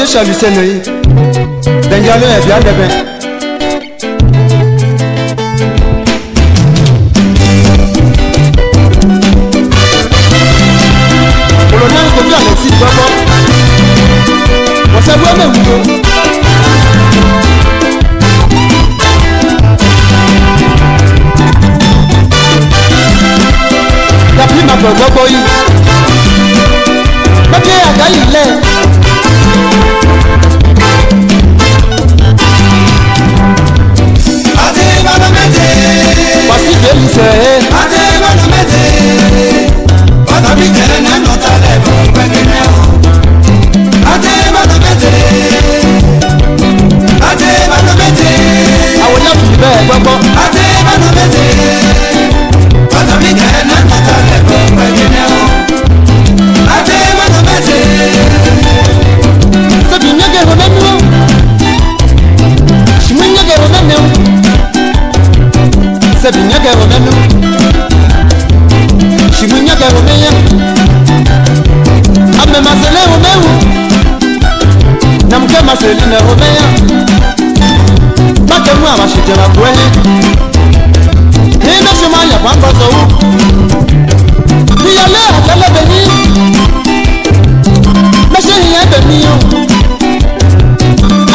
je suis à Lucenoï. Bengalais est bien demain. Gbogbo yi lókè àgbá ilẹ̀ àti bàbá méje pàṣẹ ìfẹ́ àti bàbá méje bàbá mi kẹrẹ náà nọta lẹ́bọ̀ pẹ̀lú mẹ́wọ̀ àti bàbá méje àti bàbá méje àwọn yàtò ìbẹ́ gbogbo àti bàbá méje bàbá mi kẹrẹ náà nọta lẹ́bọ̀. Selina Romea, baka mwa mashitera kwehe. Hina shumanya kwa mba zau. Hiya leo kele beni, meshe hiya beni yo.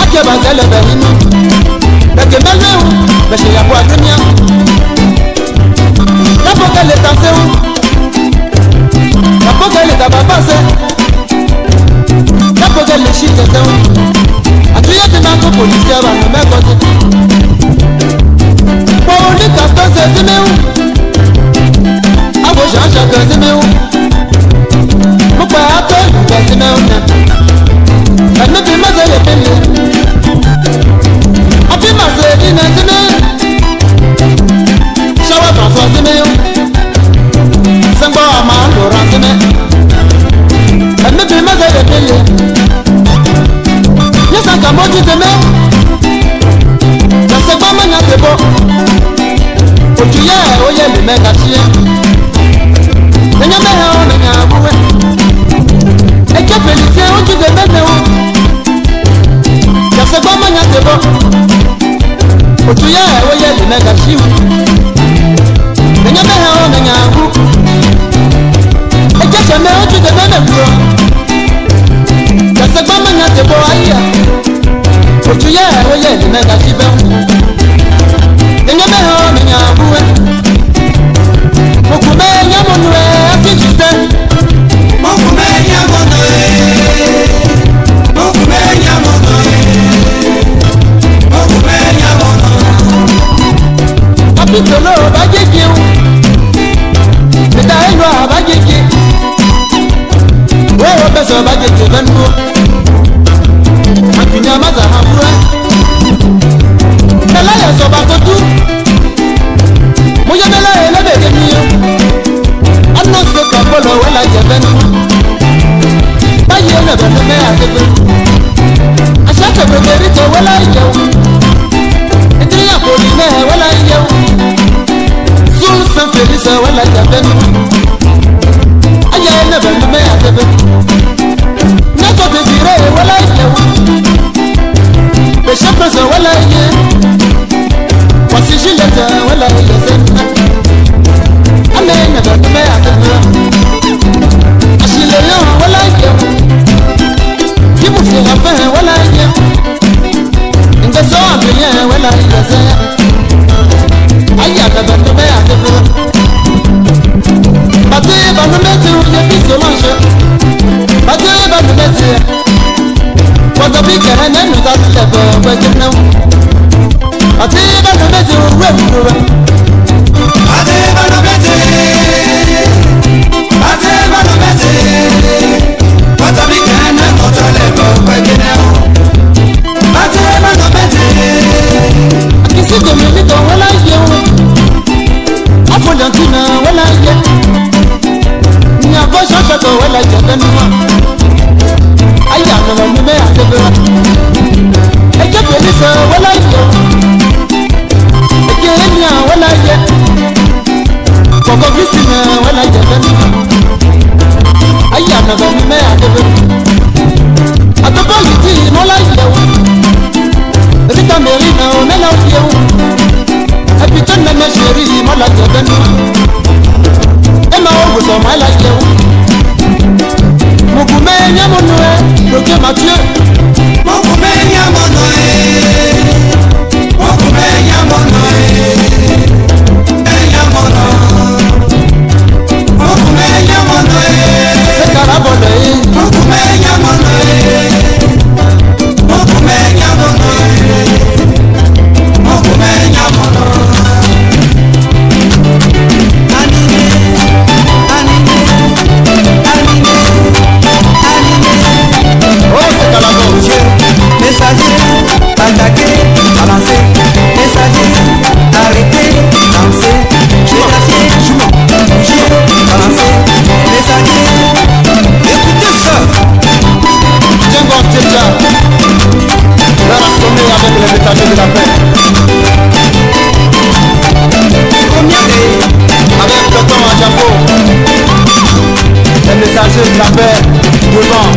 Ake bazele beni, beke mele u, meshe ya kwa dunia. Napo kele tase u, napo kele tababase. Napo kele shite se u. Police, I will never go to. Police, I will never go to. I will never go to. I will never go to. I will Saka moji teme, jase bama na tebo. Ojuye oye lime katiye, nanya mehe o nanya abuwe. Eke Felicie oju teme teo, jase bama na tebo. Ojuye oye lime katiye, nanya mehe o nanya abu. Eke teme oju teme teo. Jase bama na tebo aye. Otuye oye ni mega sibe Enyame ho minya buwe Mokume nyamonwe akijite Mokume nyamonwe Mokume nyamonwe Mokume nyamonwe Apitolo bagege u Nita enwa bagege Wewe beso bagege benwo Nyamaza hamwe Nala ya soba kotu Muye nala elebe demiyo Ano soka polo wala jebenu Baye elebe neme atepe Ashake beberito wala ijewu Etri ya polime wala ijewu Susan Felice wala jebenu Aye elebe neme atepe Neto desire wala ijewu Chapeuse wala yé, voici Juliette wala yé Amen à votre mère Achille Léon wala yé, Kibou Séraphin wala yé Ndeso Adrien wala yé Aïe à votre mère Bate va nous mettre où y'a plus de l'ange Bate va nous mettre What a big and then without the level, but you know. I think I'm a better one. I think I'm a better one. I think I'm a better one. What a big and then without the level, but you know. I think I'm a better one. I can see the minute of what I do. I put on Tina when I get. Now, go shut up when I get. Aïe, non, non, non, non, non, wala non, non, non, non, non, like the Emma was on my life. Moukoumania Monoé, le Kéma Dieu. Moukoumania Monoé, Moukoumania Monoé, Enya Monoé, Moukoumania Monoé, c'est Carabonné, Moukoumania Monoé, Moukoumania Monoé, Moukoumania Monoé. Messager, attaquer, balancer. Messager, arrêter, danser. Chercher, bouger, balancer. Messager, écoutez ça. Tiens bon, tiens, tiens. La rassembler avec les messagers de la paix. Avec le temps à chapeau. Les messagers de la paix devant.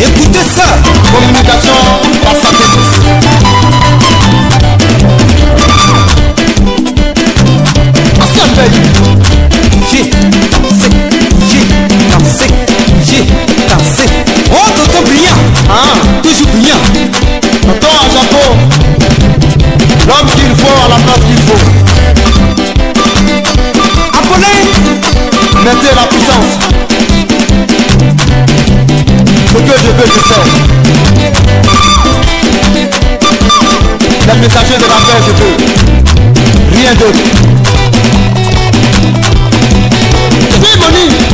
Écoutez ça, communication par satellite. Assez à veille. J'ai dansé. Oh, tonton brillant, hein, toujours brillant. Tonton à chapeau, l'homme qu'il faut à la place qu'il faut. Appelez, mettez la puissance. Ce que je veux, je sais. Les messagers de la paix, je veux. Rien d'autre. C'est Bonnie.